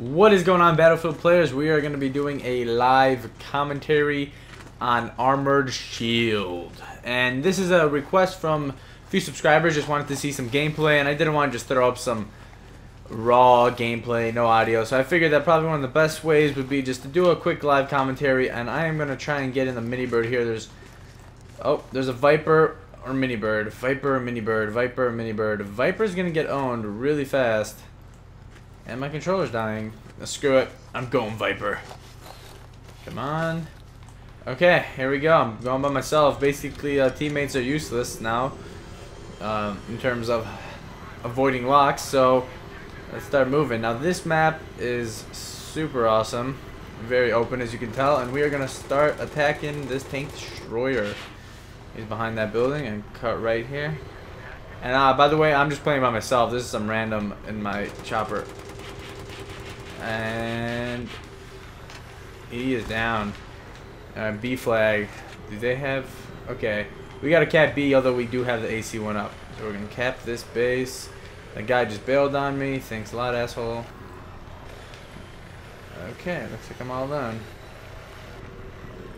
What is going on, Battlefield players? We are going to be doing a live commentary on Armored Shield, and this is a request from a few subscribers. Just wanted to see some gameplay, and I didn't want to just throw up some raw gameplay, no audio, so I figured that probably one of the best ways would be just to do a quick live commentary. And I am going to try and get in the mini bird here. There's a Viper or mini bird, Viper or mini bird, Viper or mini bird. Viper's going to get owned really fast. And my controller's dying. Screw it. I'm going Viper. Come on. Okay, here we go. I'm going by myself. Basically, teammates are useless now in terms of avoiding locks. So let's start moving. Now, this map is super awesome. Very open, as you can tell. And we are going to start attacking this tank destroyer. He's behind that building and cut right here. And by the way, I'm just playing by myself. This is some random in my chopper. And he is down. B flag. Do they have... Okay. We got a cap B, although we do have the AC1 up. So we're going to cap this base. That guy just bailed on me. Thanks a lot, asshole. Okay, looks like I'm all done.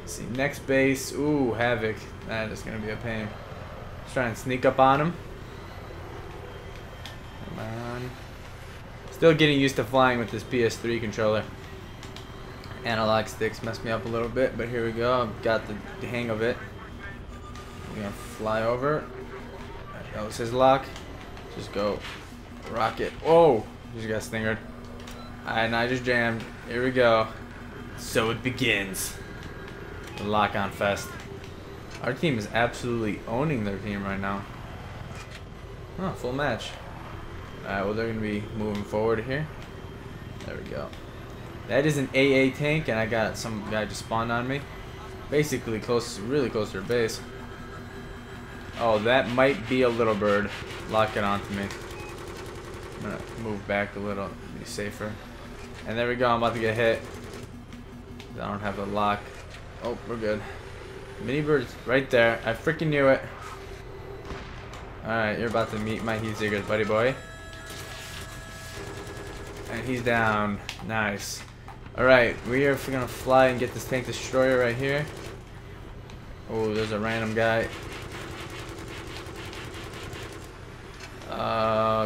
Let's see, next base. Ooh, Havoc. That is going to be a pain. Let's try and sneak up on him. Come on. Still getting used to flying with this PS3 controller. Analog sticks messed me up a little bit, but here we go. I've got the hang of it. We're going to fly over. That was his lock. Just go rocket. Oh, just got stingered. And I just jammed. Here we go. So it begins. The lock on fest. Our team is absolutely owning their team right now. Huh, full match. Alright, well, they're going to be moving forward here. There we go. That is an AA tank, and I got some guy just spawned on me. Basically, close, really close to their base. Oh, that might be a little bird. Lock it onto me. I'm going to move back a little, be safer. And there we go, I'm about to get hit. I don't have the lock. Oh, we're good. Mini bird's right there. I freaking knew it. Alright, you're about to meet my heat seekers, buddy boy. And he's down. Nice. Alright, we are gonna fly and get this tank destroyer right here. Oh, there's a random guy.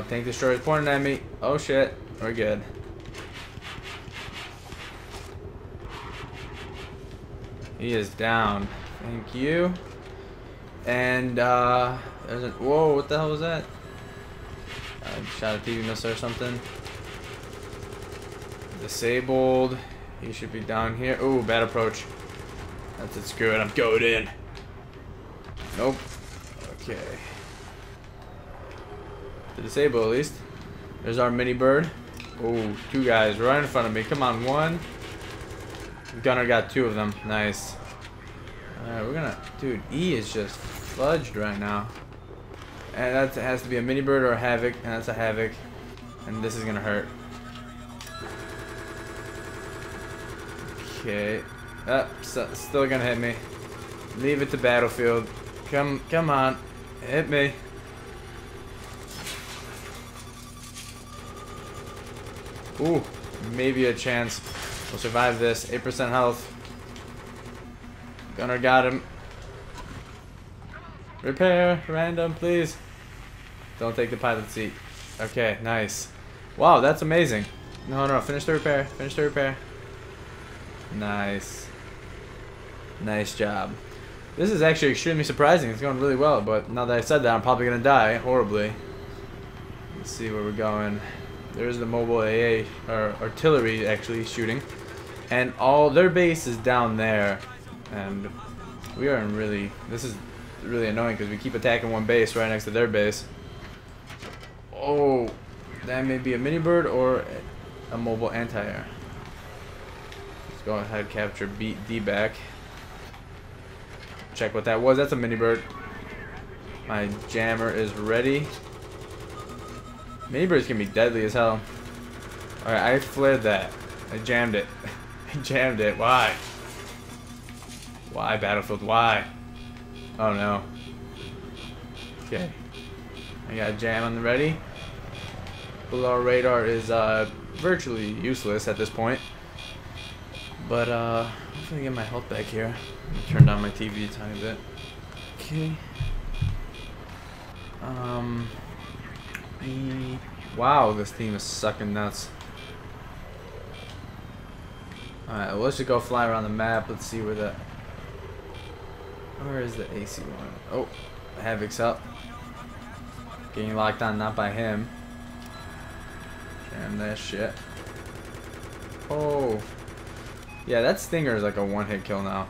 Tank destroyer's pointing at me. Oh shit, we're good. He is down. Thank you. And there's a whoa, what the hell was that? I shot a TV missile or something. Disabled. He should be down here. Ooh, bad approach. That's it, screw it, I'm going in. Nope. Okay. To disable at least. There's our mini bird. Ooh, two guys right in front of me. Come on, one. Gunner got two of them. Nice. Alright, we're gonna... Dude, E is just fudged right now. And that has to be a mini bird or a Havoc. And that's a Havoc. And this is gonna hurt. Okay. Still gonna hit me. Leave it to Battlefield. Come on. Hit me. Ooh. Maybe a chance. We'll survive this. 8% health. Gunner got him. Repair. Random, please. Don't take the pilot seat. Okay, nice. Wow, that's amazing. No. Finish the repair. Finish the repair. Nice. Nice job. This is actually extremely surprising. It's going really well, but now that I said that, I'm probably going to die horribly. Let's see where we're going. There's the mobile AA, or artillery actually shooting. And all their base is down there. And we are in really, this is really annoying because we keep attacking one base right next to their base. Oh, that may be a mini bird or a mobile anti-air. Let's go ahead, capture D back. Check what that was. That's a mini bird. My jammer is ready. Mini bird's gonna be deadly as hell. Alright, I flared that. I jammed it. I jammed it. Why? Why, Battlefield? Why? Oh no. Okay. I got a jam on the ready. Below radar is virtually useless at this point. But I'm gonna get my health back here. Turn down my TV a tiny bit. Okay. Wow, this team is sucking nuts. Alright, well, let's just go fly around the map. Let's see where the... Where is the AC1? Oh, Havoc's up. Getting locked on, not by him. Damn that shit. Oh. Yeah, that Stinger is like a one-hit kill now.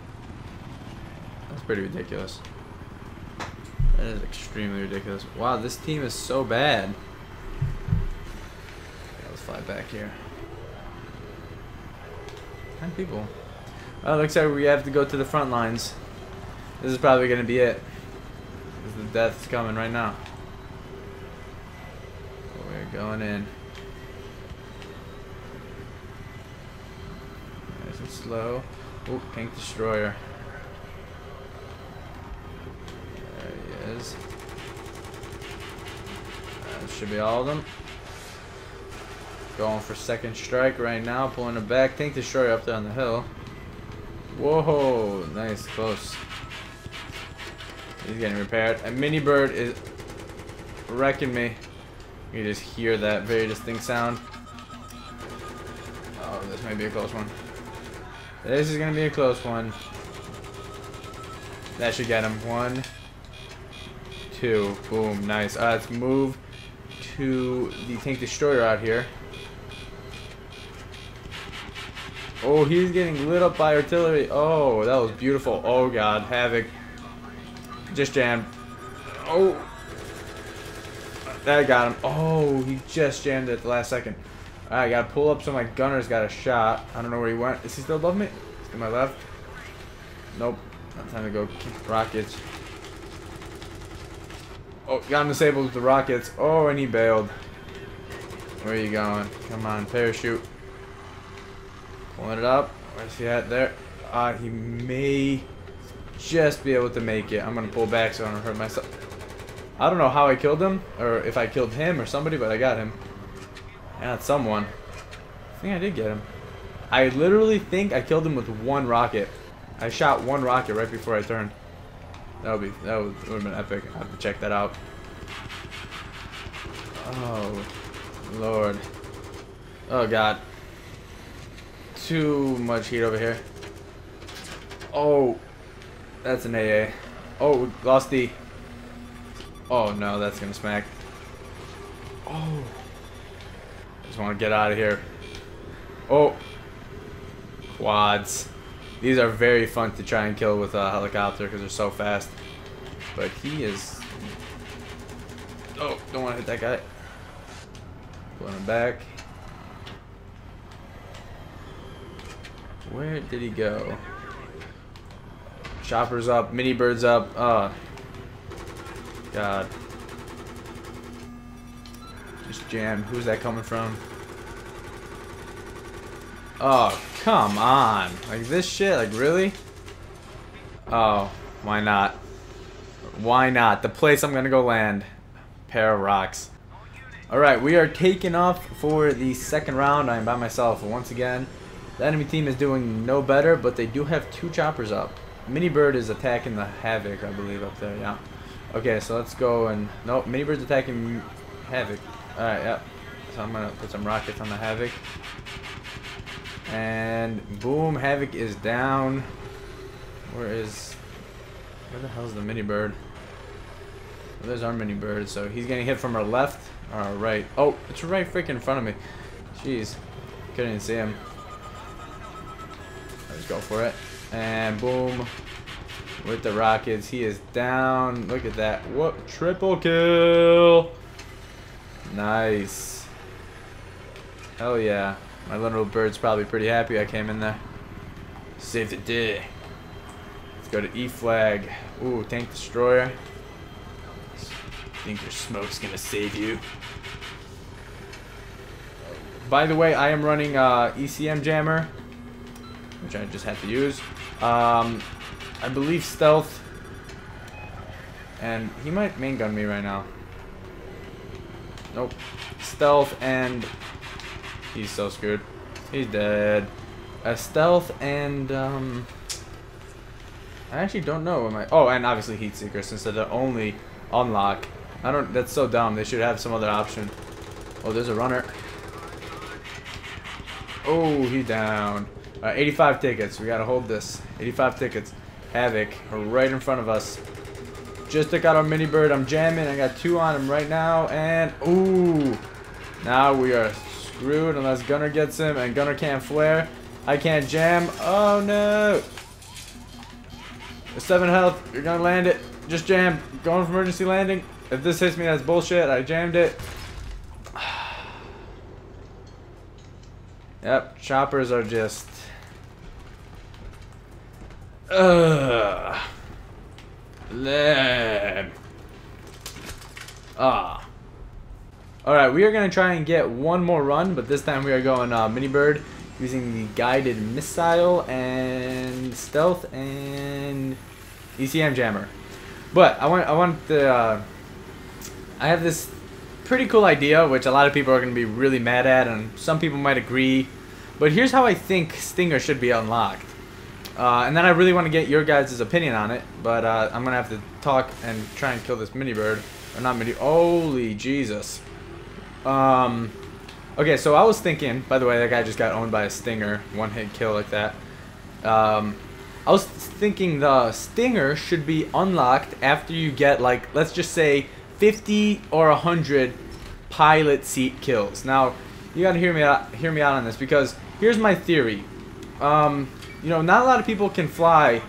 That's pretty ridiculous. That is extremely ridiculous. Wow, this team is so bad. Okay, let's fly back here. 10 people. Oh, looks like we have to go to the front lines. This is probably going to be it. The death's coming right now. We're going in. Nice and slow. Oh, Pink Destroyer. There he is. That should be all of them. Going for second strike right now, pulling it back. Tank Destroyer up there on the hill. Whoa, nice, close. He's getting repaired. A mini bird is wrecking me. You just hear that very distinct sound. Oh, this might be a close one. This is gonna be a close one. That should get him. 1, 2, boom, nice. Let's move to the Tank Destroyer out here. Oh, he's getting lit up by artillery. Oh, that was beautiful. Oh god, Havoc just jammed. Oh, that got him. Oh, he just jammed at the last second. All right, gotta pull up so my gunner's got a shot. I don't know where he went. Is he still above me? He's to my left. Nope. Not time to go keep rockets. Oh, got him disabled with the rockets. Oh, and he bailed. Where are you going? Come on, parachute. Pulling it up. Where's he at? There. He may just be able to make it. I'm going to pull back so I don't hurt myself. I don't know how I killed him, or if I killed him or somebody, but I got him. Not someone. I think I did get him. I literally think I killed him with one rocket. I shot one rocket right before I turned. That would have been epic. I have to check that out. Oh, Lord. Oh, God. Too much heat over here. Oh, that's an AA. Oh, lost D. Oh, no, that's going to smack. Oh. I just want to get out of here. Oh. Quads. These are very fun to try and kill with a helicopter because they're so fast. But he is... Oh, don't want to hit that guy. Pulling him back. Where did he go? Chopper's up. Mini bird's up. Oh. God. Just jammed. Who's that coming from? Oh, come on. Like this shit? Like really? Oh, why not? Why not? The place I'm gonna go land. Pair of rocks. Alright, we are taking off for the second round. I am by myself once again. The enemy team is doing no better, but they do have two choppers up. Mini Bird is attacking the Havoc, I believe, up there, yeah. Okay, so let's go and... Nope, Mini Bird's attacking Havoc. Alright, yep. So I'm gonna put some rockets on the Havoc. And boom, Havoc is down. Where the hell's the Mini Bird? Well, there's our Mini Bird, so he's getting hit from our left or our right. Oh, it's right freaking in front of me. Jeez, couldn't even see him. Let's go for it. And boom, with the rockets, he is down. Look at that. Whoop, triple kill. Nice. Hell yeah. My little bird's probably pretty happy I came in there. Save the day. Let's go to E flag. Ooh, Tank Destroyer. Think your smoke's gonna save you. By the way, I am running ECM jammer, which I just had to use. I believe stealth. And he might main gun me right now. Nope. Stealth and... He's so screwed. He's dead. Stealth and... I actually don't know. Am I? Oh, and obviously Heat Seeker, since they're the only unlock. I don't... That's so dumb. They should have some other option. Oh, there's a runner. Oh, he's down. 85 tickets. We gotta hold this. 85 tickets. Havoc right in front of us. Just took out our mini bird. I'm jamming. I got two on him right now. And, ooh. Now we are screwed unless Gunner gets him. And Gunner can't flare. I can't jam. Oh, no. With 7 health. You're gonna land it. Just jam. Going for emergency landing. If this hits me, that's bullshit. I jammed it. Yep. Choppers are just... Ugh. Lame. Ah. Alright, we are going to try and get one more run, but this time we are going mini bird using the guided missile and stealth and ECM jammer. But I want the I have this pretty cool idea which a lot of people are going to be really mad at and some people might agree. But here's how I think Stinger should be unlocked. And then I really want to get your guys' opinion on it, but I'm going to have to talk and try and kill this mini bird. Or not mini... Holy Jesus. Okay, so I was thinking... By the way, that guy just got owned by a stinger. One-hit kill like that. I was thinking the stinger should be unlocked after you get, like, let's just say 50 or 100 pilot seat kills. Now, you got to hear me out on this, because here's my theory. You know, not a lot of people can fly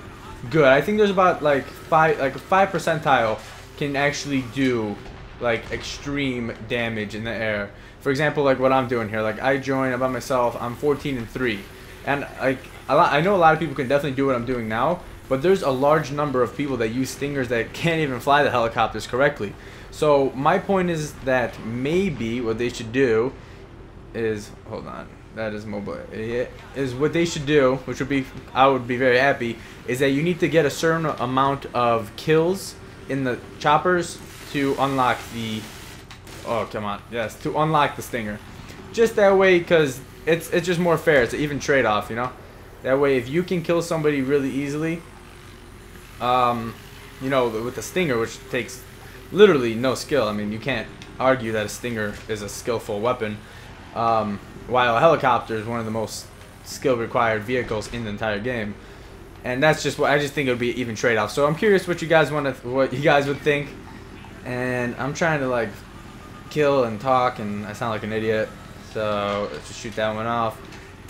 good. I think there's about like five percentile can actually do like extreme damage in the air. For example, like what I'm doing here. Like I joined about myself. I'm 14-3, and like I know a lot of people can definitely do what I'm doing now. But there's a large number of people that use stingers that can't even fly the helicopters correctly. So my point is that maybe what they should do is hold on. That is mobile. It is what they should do, which would be, I would be very happy, is that you need to get a certain amount of kills in the choppers to unlock the, oh, come on, yes, to unlock the stinger. Just that way, because it's just more fair. It's an even trade-off, you know? That way, if you can kill somebody really easily, you know, with the stinger, which takes literally no skill. I mean, you can't argue that a stinger is a skillful weapon. While a helicopter is one of the most skill-required vehicles in the entire game, and that's just what I just think it would be an even trade-off. So I'm curious what you guys would think, and I'm trying to like kill and talk, and I sound like an idiot, so let's just shoot that one off.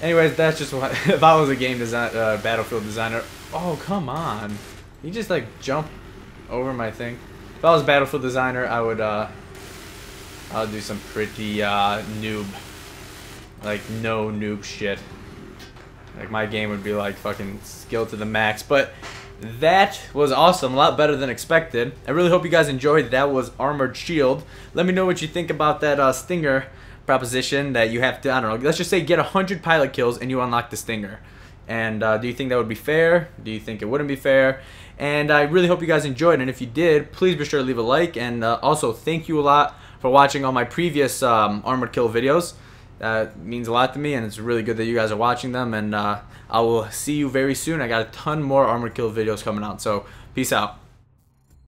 Anyways, that's just what if I was a game design, battlefield designer. Oh come on, you just like jump over my thing. If I was a battlefield designer, I would I'll do some pretty noob. Like, no noob shit. Like, my game would be, like, fucking skill to the max. But that was awesome. A lot better than expected. I really hope you guys enjoyed. That was Armored Shield. Let me know what you think about that stinger proposition that you have to, I don't know, let's just say get 100 pilot kills and you unlock the stinger. And do you think that would be fair? Do you think it wouldn't be fair? And I really hope you guys enjoyed. And if you did, please be sure to leave a like. And also, thank you a lot for watching all my previous Armored Kill videos. That means a lot to me, and it's really good that you guys are watching them, and I will see you very soon. I got a ton more Armored Kill videos coming out, so peace out.